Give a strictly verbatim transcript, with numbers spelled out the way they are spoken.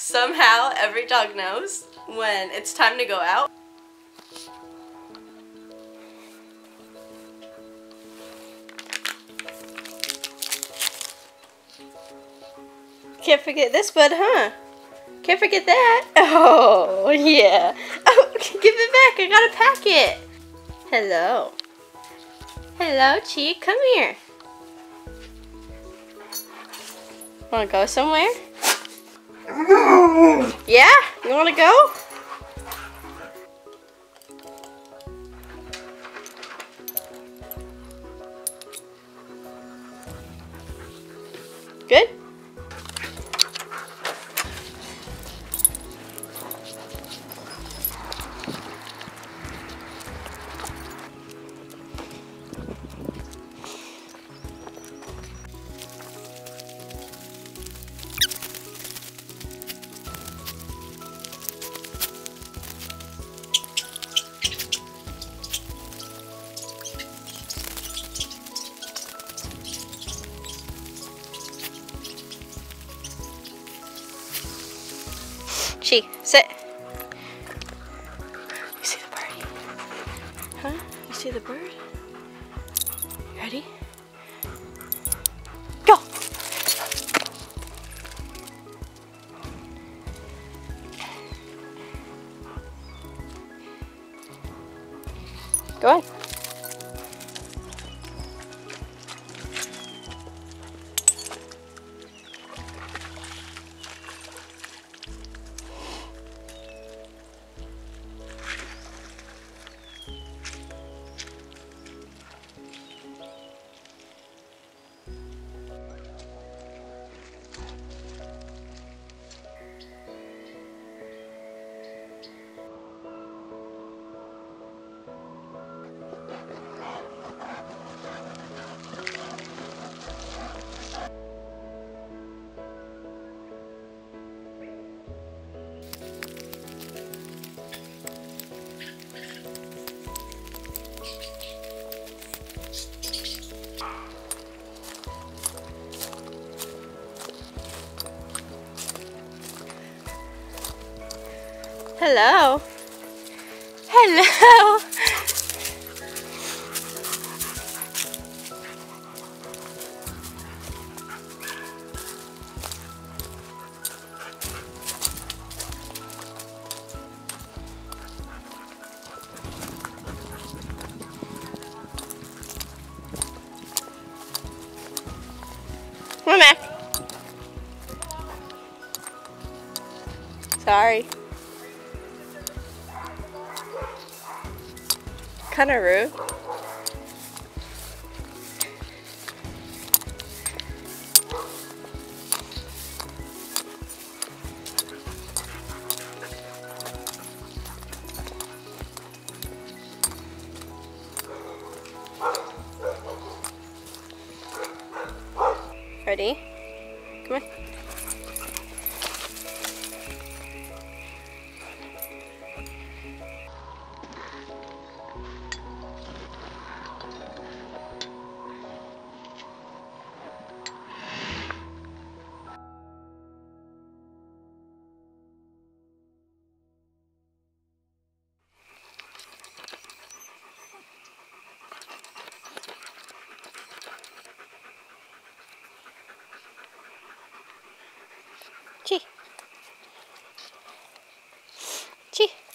Somehow, every dog knows when it's time to go out. Can't forget this bud, huh? Can't forget that. Oh, yeah. Oh, give it back. I gotta pack it. Hello. Hello, Chi. Come here. Wanna go somewhere? Yeah? You wanna go? Good? Chi, sit. You see the bird? Huh? You see the bird? You ready? Go! Go on. Hello. Hello. Come on, Mac. Sorry. Kind of rude. Ready? Come on. Chi. Chi.